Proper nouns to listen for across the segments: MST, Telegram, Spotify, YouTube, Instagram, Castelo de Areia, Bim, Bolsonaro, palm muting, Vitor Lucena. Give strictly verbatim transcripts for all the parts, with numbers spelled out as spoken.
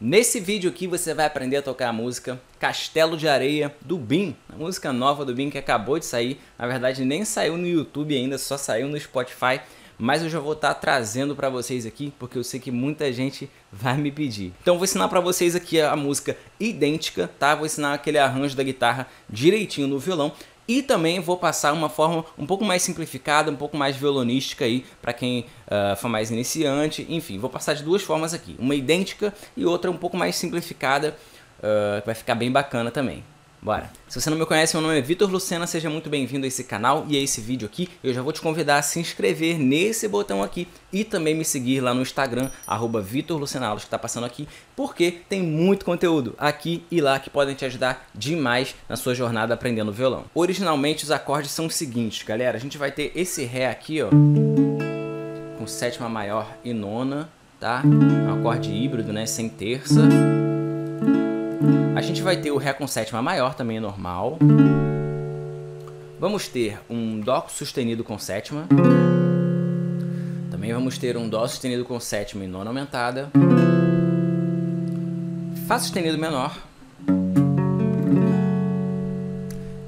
Nesse vídeo aqui você vai aprender a tocar a música Castelo de Areia do Bim, a música nova do Bim que acabou de sair. Na verdade nem saiu no YouTube ainda, só saiu no Spotify, mas eu já vou estar trazendo para vocês aqui porque eu sei que muita gente vai me pedir. Então eu vou ensinar para vocês aqui a música idêntica, tá? Vou ensinar aquele arranjo da guitarra direitinho no violão. E também vou passar uma forma um pouco mais simplificada, um pouco mais violonística aí, para quem uh, for mais iniciante. Enfim, vou passar de duas formas aqui, uma idêntica e outra um pouco mais simplificada, uh, vai ficar bem bacana também. Bora! Se você não me conhece, meu nome é Vitor Lucena, seja muito bem-vindo a esse canal e a esse vídeo aqui. Eu já vou te convidar a se inscrever nesse botão aqui e também me seguir lá no Instagram, arroba Vitor Lucena Aulas, que tá passando aqui, porque tem muito conteúdo aqui e lá que podem te ajudar demais na sua jornada aprendendo violão. Originalmente, os acordes são os seguintes, galera. A gente vai ter esse Ré aqui, ó, com sétima maior e nona, tá? É um acorde híbrido, né? Sem terça. A gente vai ter o Ré com sétima maior, também é normal. Vamos ter um Dó sustenido com sétima. Também vamos ter um Dó sustenido com sétima e nona aumentada. Fá sustenido menor.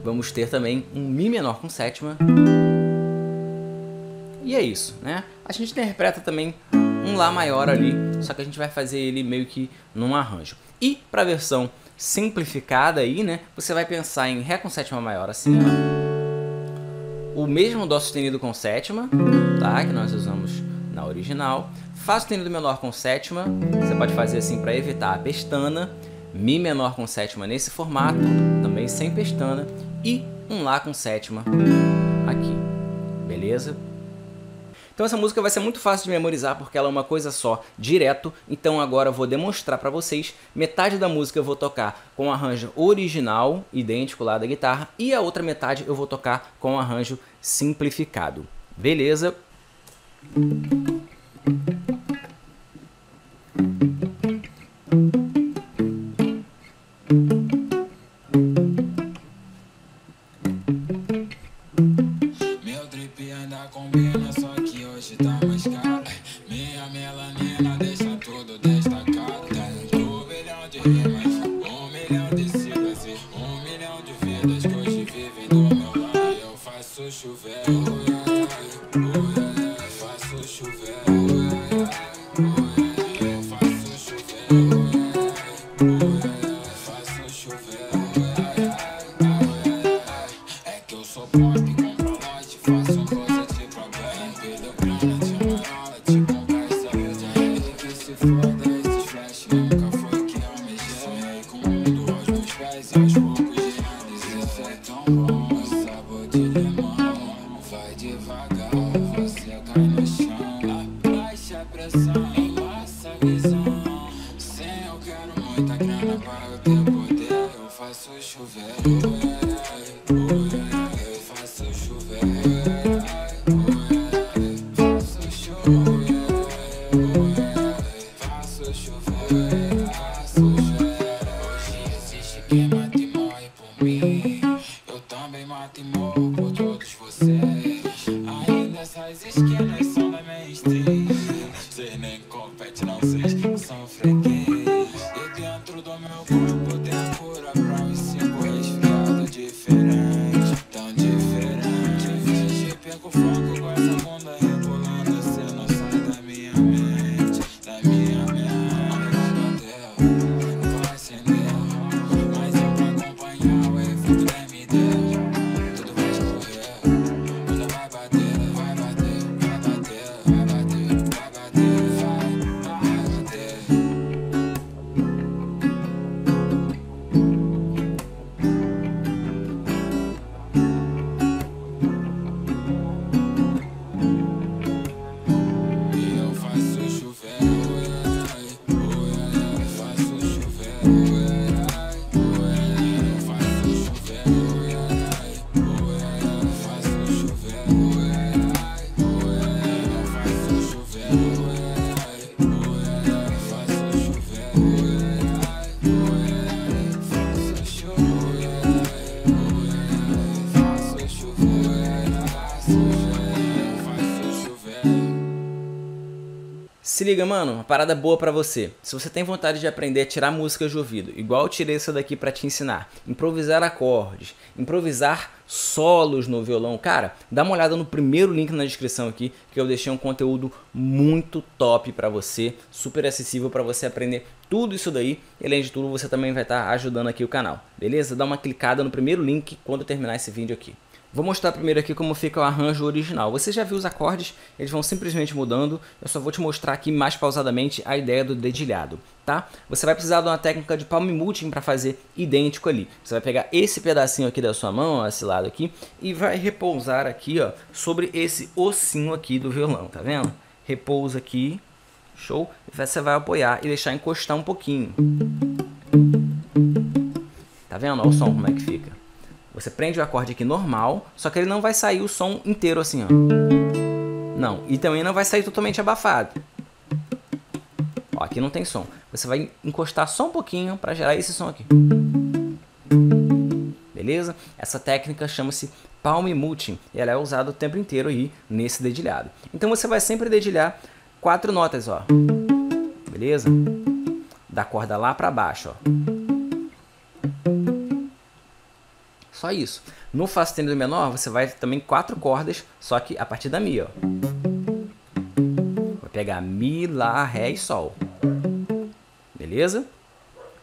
Vamos ter também um Mi menor com sétima. E é isso, né? A gente interpreta também um Lá maior ali, só que a gente vai fazer ele meio que num arranjo. E para a versão simplificada aí, né, você vai pensar em Ré com sétima maior assim, ó. O mesmo Dó sustenido com sétima, tá, que nós usamos na original. Fá sustenido menor com sétima, você pode fazer assim para evitar a pestana. Mi menor com sétima nesse formato, também sem pestana. E um Lá com sétima aqui, beleza? Então essa música vai ser muito fácil de memorizar porque ela é uma coisa só, direto. Então agora eu vou demonstrar para vocês. Metade da música eu vou tocar com o arranjo original, idêntico lá da guitarra, e a outra metade eu vou tocar com o arranjo simplificado. Beleza? Vocês nem competem, não, vocês são freguês. E dentro do meu corpo liga, mano, uma parada boa pra você. Se você tem vontade de aprender a tirar músicas de ouvido, igual eu tirei essa daqui pra te ensinar, improvisar acordes, improvisar solos no violão, cara, dá uma olhada no primeiro link na descrição aqui, que eu deixei um conteúdo muito top pra você, super acessível pra você aprender tudo isso daí. E além de tudo, você também vai estar ajudando aqui o canal, beleza? Dá uma clicada no primeiro link quando terminar esse vídeo aqui. Vou mostrar primeiro aqui como fica o arranjo original. Você já viu os acordes, eles vão simplesmente mudando. Eu só vou te mostrar aqui mais pausadamente a ideia do dedilhado, tá? Você vai precisar de uma técnica de palm muting para fazer idêntico ali. Você vai pegar esse pedacinho aqui da sua mão, ó, esse lado aqui, e vai repousar aqui, ó, sobre esse ossinho aqui do violão, tá vendo? Repousa aqui, show? Você vai apoiar e deixar encostar um pouquinho. Tá vendo? Olha o som como é que fica. Você prende o acorde aqui normal, só que ele não vai sair o som inteiro assim, ó. Não, e também não vai sair totalmente abafado. Ó, aqui não tem som. Você vai encostar só um pouquinho para gerar esse som aqui. Beleza? Essa técnica chama-se palm muting, e ela é usada o tempo inteiro aí nesse dedilhado. Então você vai sempre dedilhar quatro notas, ó. Beleza? Da corda lá para baixo, ó. Só isso. No Fá sustenido menor, você vai também quatro cordas, só que a partir da Mi, ó. Vai pegar Mi, Lá, Ré e Sol. Beleza?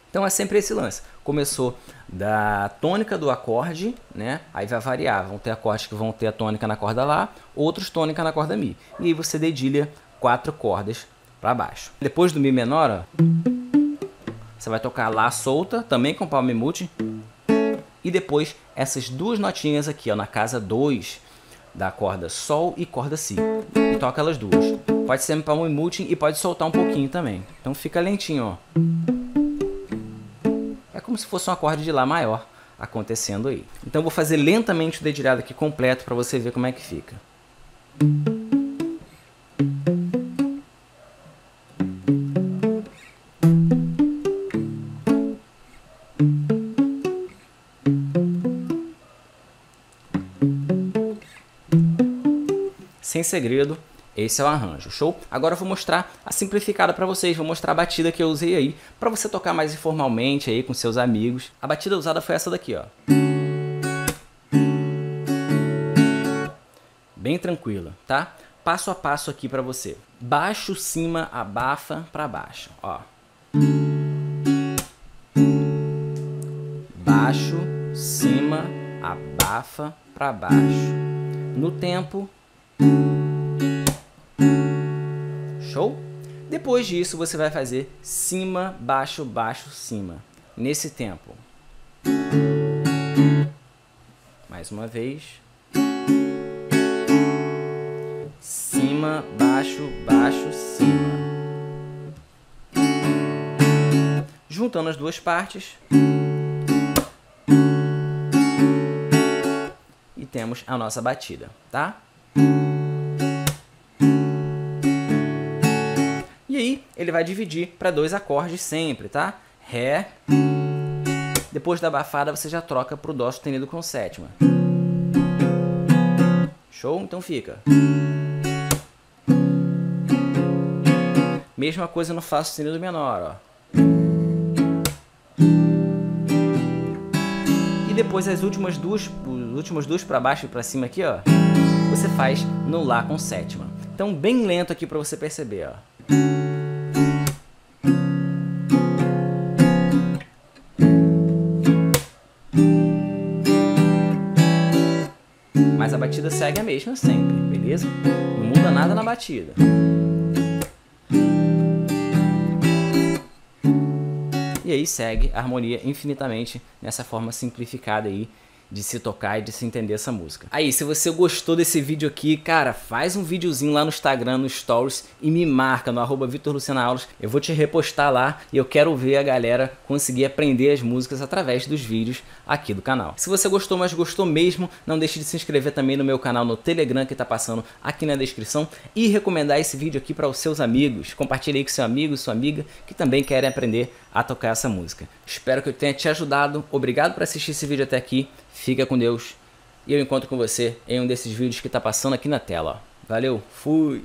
Então é sempre esse lance. Começou da tônica do acorde, né? Aí vai variar. Vão ter acordes que vão ter a tônica na corda Lá, outros tônica na corda Mi. E aí você dedilha quatro cordas para baixo. Depois do Mi menor, ó, você vai tocar Lá solta, também com palm muting. E depois essas duas notinhas aqui, ó, na casa dois da corda Sol e corda Si. E toca elas duas. Pode ser palm muting e pode soltar um pouquinho também. Então fica lentinho, ó. É como se fosse um acorde de Lá maior acontecendo aí. Então vou fazer lentamente o dedilhado aqui completo para você ver como é que fica. Sem segredo, esse é o arranjo, show? Agora eu vou mostrar a simplificada para vocês, vou mostrar a batida que eu usei aí, para você tocar mais informalmente aí com seus amigos. A batida usada foi essa daqui, ó. Bem tranquila, tá? Passo a passo aqui para você. Baixo, cima, abafa, para baixo, ó. Baixo, cima, abafa, para baixo. No tempo... Show? Depois disso você vai fazer cima, baixo, baixo, cima. Nesse tempo. Mais uma vez. Cima, baixo, baixo, cima. Juntando as duas partes. E temos a nossa batida, tá? E aí ele vai dividir para dois acordes sempre, tá? Ré. Depois da abafada você já troca para o Dó sustenido com sétima. Show? Então fica. Mesma coisa no Fá sustenido menor, ó. E depois as últimas duas, os últimos dois para baixo e para cima aqui, ó, você faz no Lá com sétima. Então bem lento aqui para você perceber, ó. Mas a batida segue a mesma sempre, beleza? Não muda nada na batida. E aí segue a harmonia infinitamente nessa forma simplificada aí de se tocar e de se entender essa música. Aí, se você gostou desse vídeo aqui, cara, faz um videozinho lá no Instagram, no Stories, e me marca no arroba Vitor Lucena Aulas. Eu vou te repostar lá e eu quero ver a galera conseguir aprender as músicas através dos vídeos aqui do canal. Se você gostou, mas gostou mesmo, não deixe de se inscrever também no meu canal no Telegram, que tá passando aqui na descrição, e recomendar esse vídeo aqui para os seus amigos. Compartilhe aí com seu amigo e sua amiga, que também querem aprender a tocar essa música. Espero que eu tenha te ajudado. Obrigado por assistir esse vídeo até aqui. Fica com Deus e eu encontro com você em um desses vídeos que está passando aqui na tela. Valeu, fui!